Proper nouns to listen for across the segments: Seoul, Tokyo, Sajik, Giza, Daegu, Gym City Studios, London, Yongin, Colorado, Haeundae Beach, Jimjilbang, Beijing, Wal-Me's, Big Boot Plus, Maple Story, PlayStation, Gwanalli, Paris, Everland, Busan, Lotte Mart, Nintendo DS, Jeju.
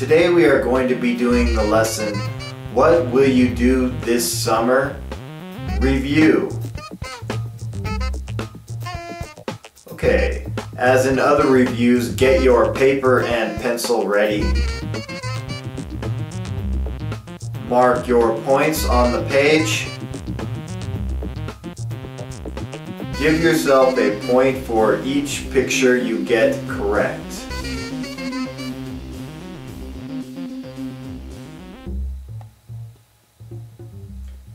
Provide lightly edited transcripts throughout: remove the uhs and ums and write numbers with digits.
Today we are going to be doing the lesson, What Will You Do This Summer? Review. Okay, as in other reviews, get your paper and pencil ready. Mark your points on the page. Give yourself a point for each picture you get correct.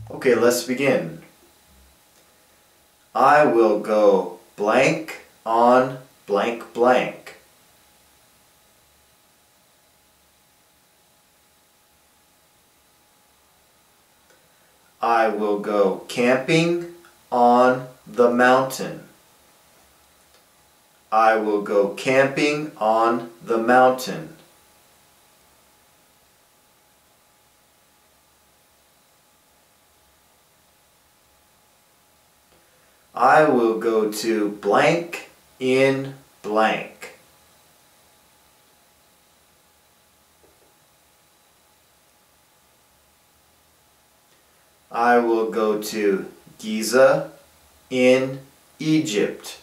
Okay, let's begin. I will go blank on blank blank. I will go camping on the mountain. I will go camping on the mountain. I will go to blank in blank. I will go to Giza in Egypt.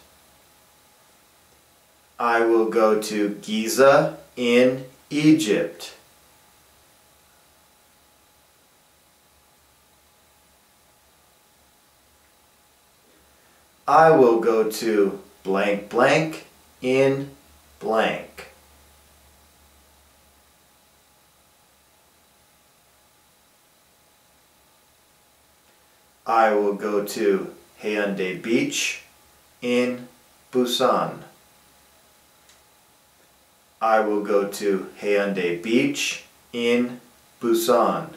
I will go to Giza in Egypt. I will go to blank blank in blank. I will go to Haeundae Beach in Busan. I will go to Haeundae Beach in Busan.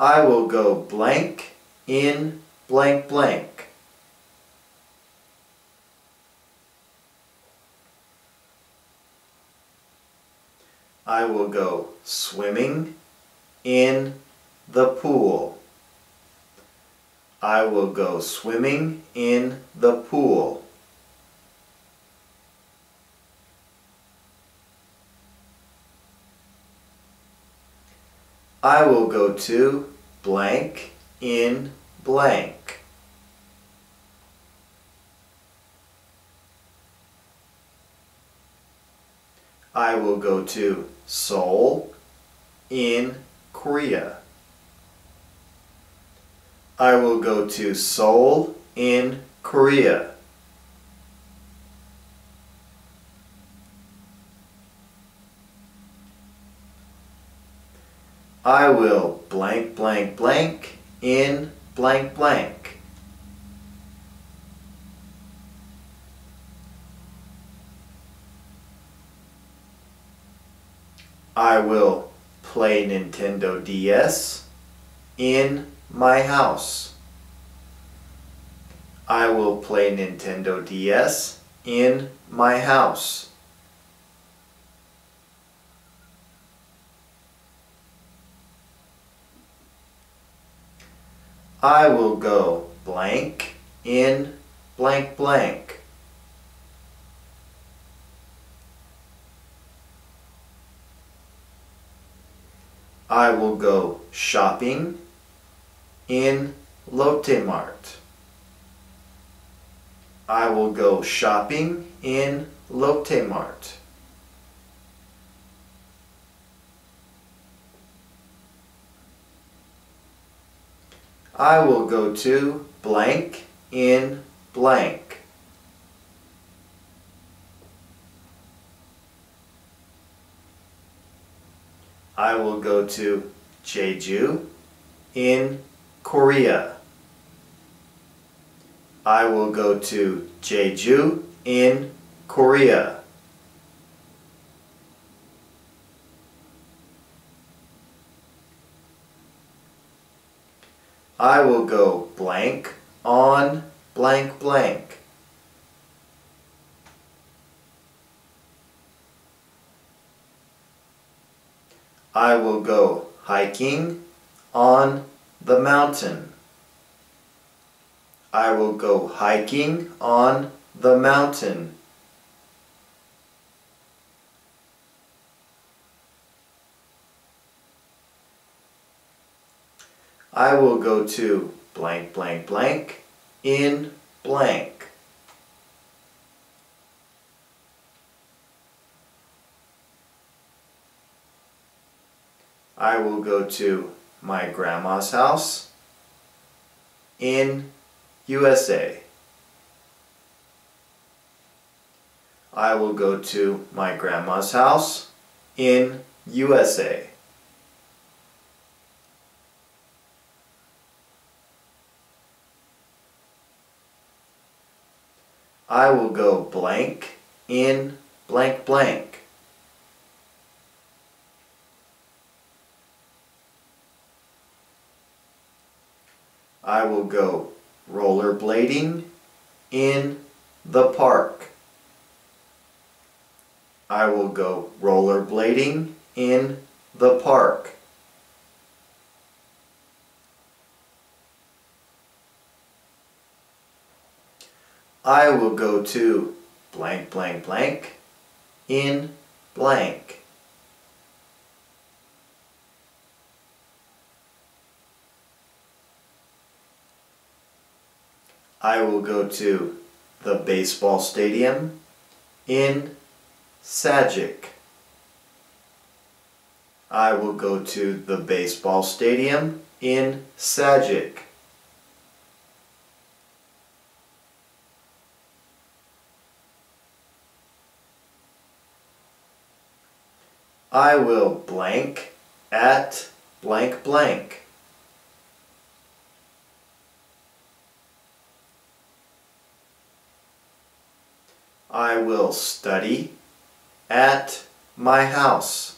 I will go blank in blank blank. I will go swimming in the pool. I will go swimming in the pool. I will go to blank in blank. I will go to Seoul in Korea. I will go to Seoul in Korea. I will blank blank blank in blank blank. I will play Nintendo DS in my house. I will play Nintendo DS in my house. I will go blank in blank blank. I will go shopping in Lotte Mart. I will go shopping in Lotte Mart. I will go to blank in blank. I will go to Jeju in Korea. I will go to Jeju in Korea. I will go blank on blank blank. I will go hiking on the mountain. I will go hiking on the mountain. I will go to blank, blank, blank in blank. I will go to my grandma's house in USA. I will go to my grandma's house in USA. I will go blank in blank blank. I will go rollerblading in the park. I will go rollerblading in the park. I will go to blank, blank, blank in blank. I will go to the baseball stadium in Sajik. I will go to the baseball stadium in Sajik. I will blank at blank blank. I will study at my house.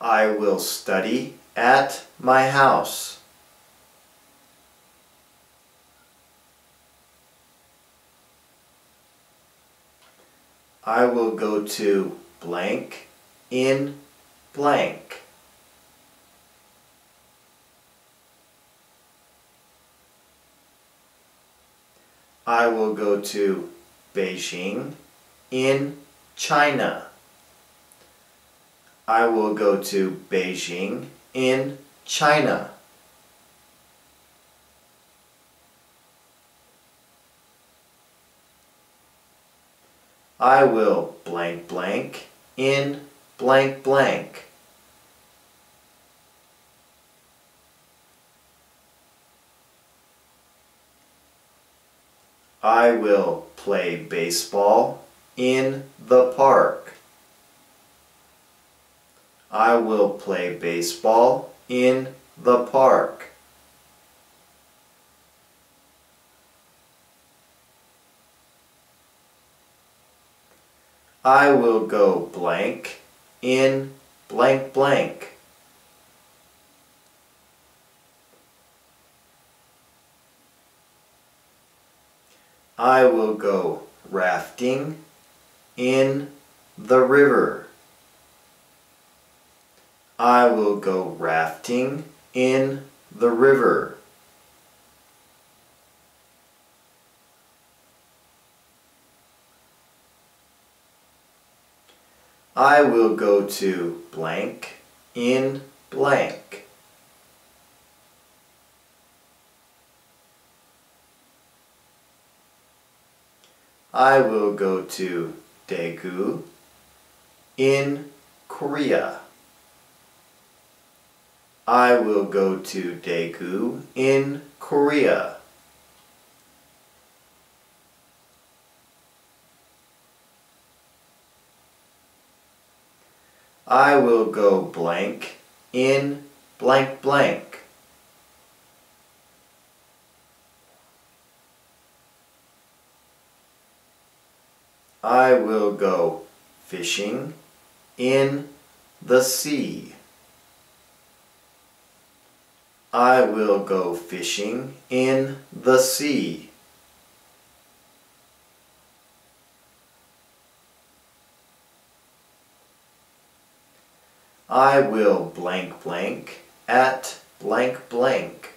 I will study at my house. I will go to blank in blank. I will go to Beijing in China. I will go to Beijing in China. I will blank blank in blank blank. I will play baseball in the park. I will play baseball in the park. I will go blank in blank blank. I will go rafting in the river. I will go rafting in the river. I will go to blank in blank. I will go to Daegu in Korea. I will go to Daegu in Korea. I will go blank in blank blank. I will go fishing in the sea. I will go fishing in the sea. I will blank blank at blank blank.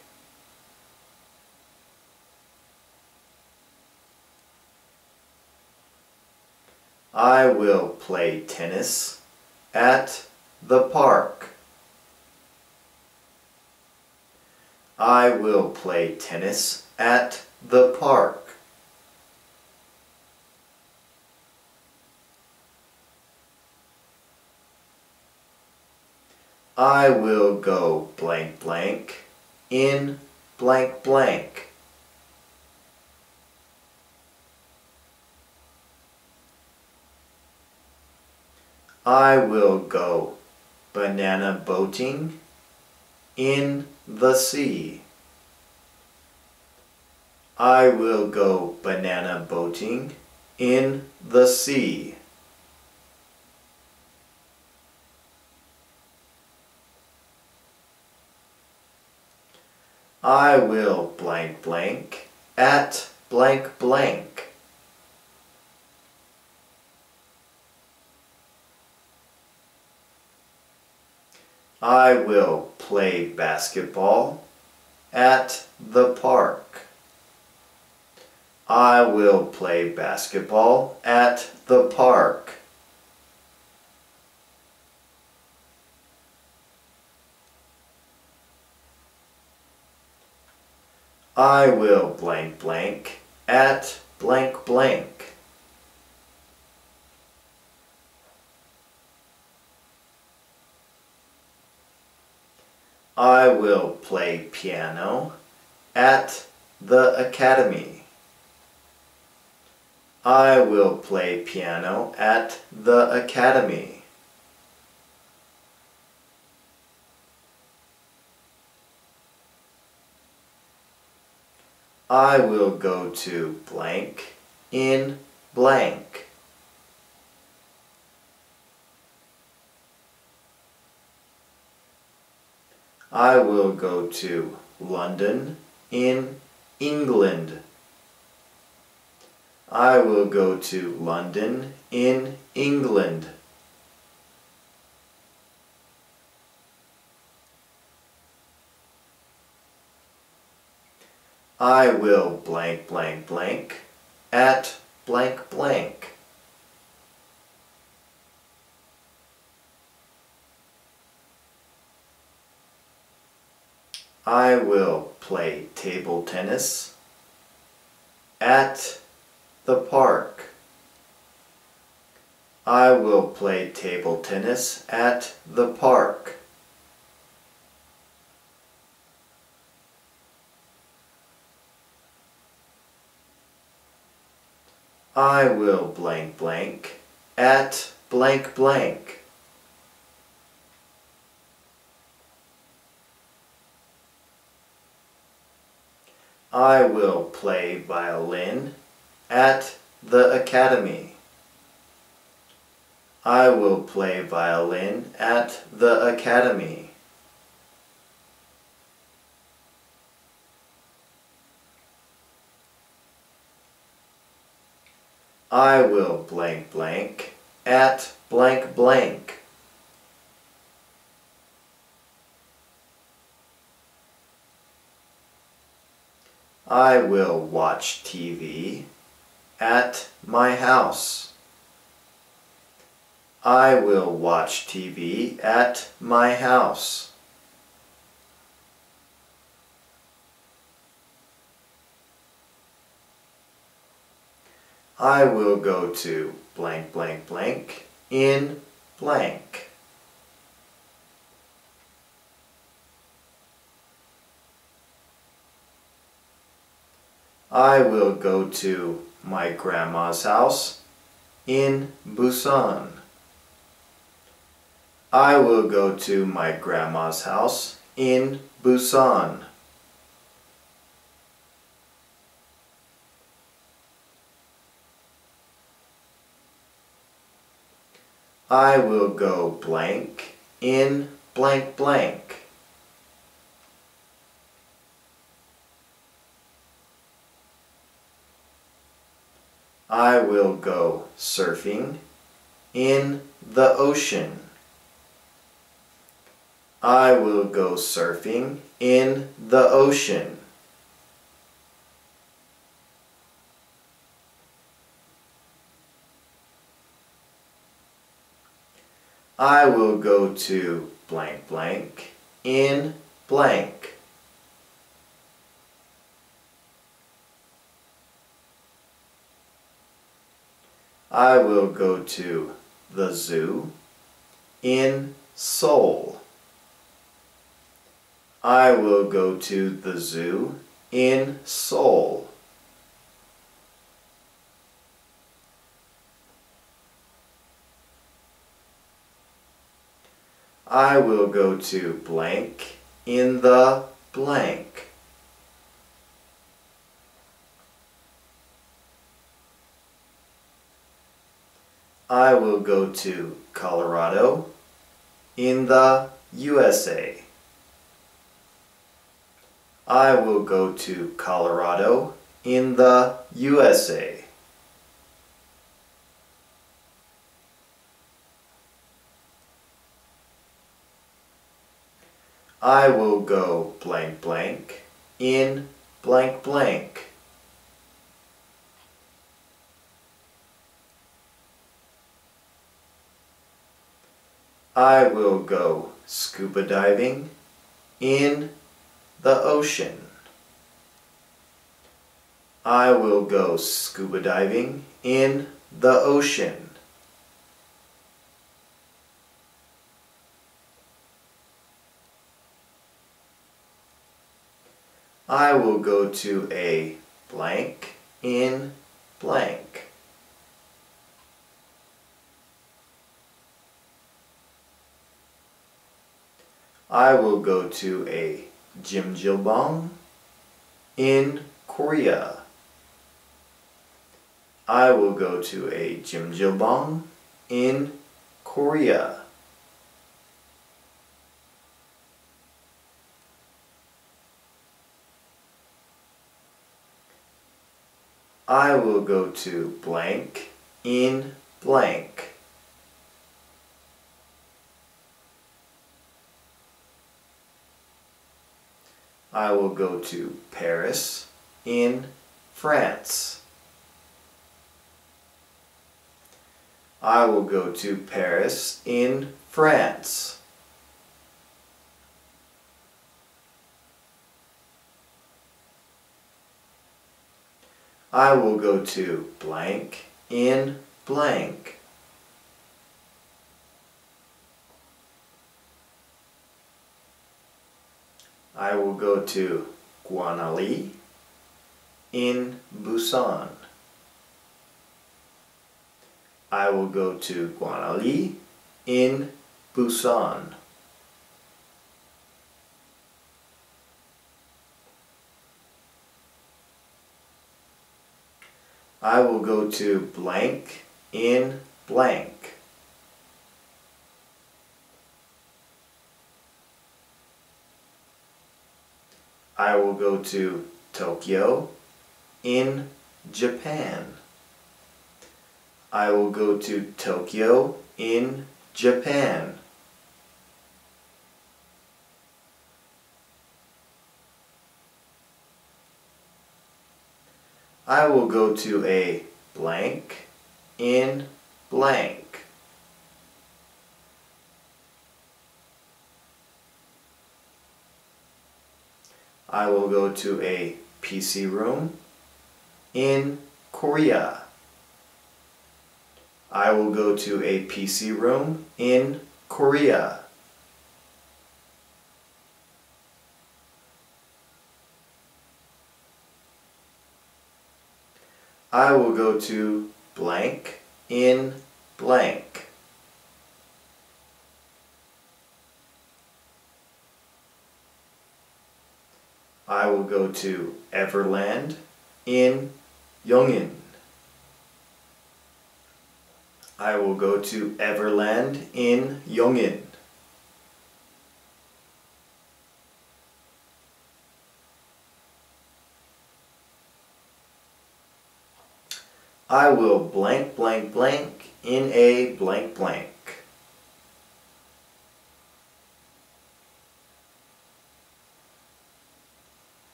I will play tennis at the park. I will play tennis at the park. I will go blank blank in blank blank. I will go banana boating in the sea. I will go banana boating in the sea. I will blank blank at blank blank. I will play basketball at the park. I will play basketball at the park. I will blank blank at blank blank. I will play piano at the academy. I will play piano at the academy. I will go to blank in blank. I will go to London in England. I will go to London in England. I will blank blank blank at blank blank. I will play table tennis at the park. I will play table tennis at the park. I will blank blank at blank blank. I will play violin at the academy. I will play violin at the academy. I will blank blank at blank blank. I will watch TV at my house. I will watch TV at my house. I will go to blank blank blank in blank. I will go to my grandma's house in Busan. I will go to my grandma's house in Busan. I will go blank in blank blank. I will go surfing in the ocean. I will go surfing in the ocean. I will go to blank blank in blank. I will go to the zoo in Seoul. I will go to the zoo in Seoul. I will go to blank in the blank. I will go to Colorado in the USA. I will go to Colorado in the USA. I will go blank blank in blank blank. I will go scuba diving in the ocean. I will go scuba diving in the ocean. I will go to a blank in blank. I will go to a Jimjilbang in Korea. I will go to a Jimjilbang in Korea. I will go to blank in blank. I will go to Paris in France. I will go to Paris in France. I will go to blank in blank. I will go to Gwanalli in Busan. I will go to Gwanalli in Busan. I will go to blank in blank. I will go to Tokyo in Japan. I will go to Tokyo in Japan. I will go to a blank in blank. I will go to a PC room in Korea. I will go to a PC room in Korea. I will go to blank in blank. I will go to Everland in Yongin. I will go to Everland in Yongin. I will blank blank blank in a blank blank.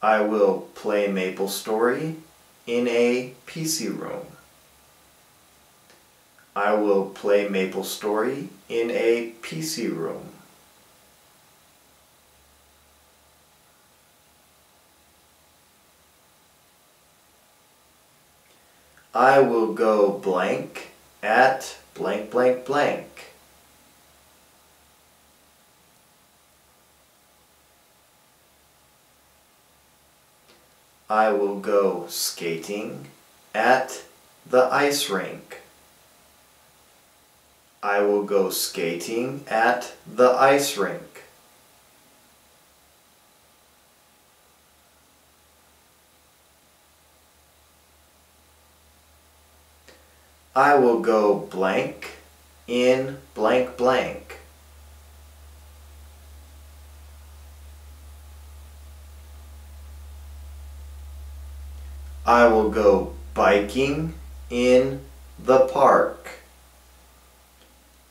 I will play Maple Story in a PC room. I will play Maple Story in a PC room. I will go blank at blank blank blank. I will go skating at the ice rink. I will go skating at the ice rink. I will go blank in blank blank. I will go biking in the park.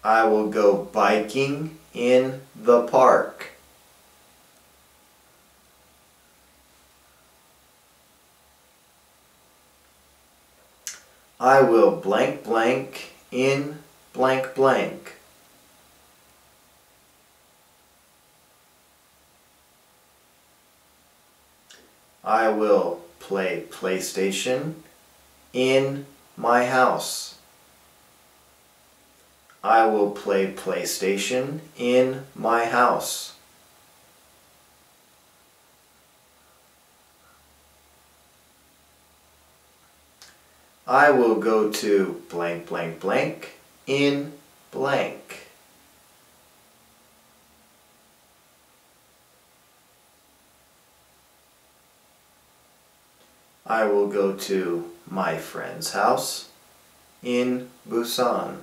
I will go biking in the park. I will blank blank in blank blank. I will play PlayStation in my house. I will play PlayStation in my house. I will go to blank blank blank in blank. I will go to my friend's house in Busan.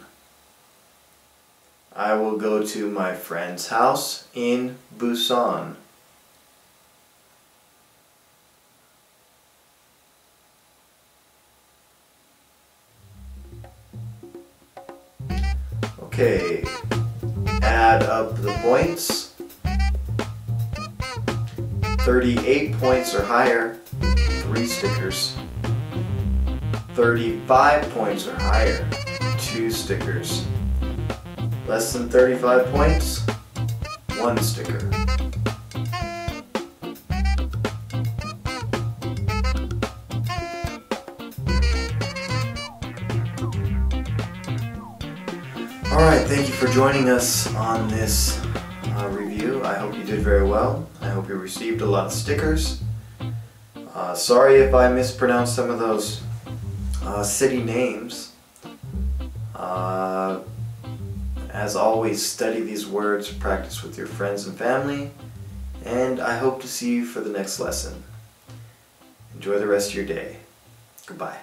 I will go to my friend's house in Busan. Okay, add up the points. 38 points or higher, 3 stickers. 35 points or higher, 2 stickers. Less than 35 points, 1 sticker. Alright, thank you for joining us on this review. I hope you did very well. I hope you received a lot of stickers. Sorry if I mispronounced some of those city names. As always, study these words, practice with your friends and family, and I hope to see you for the next lesson. Enjoy the rest of your day. Goodbye.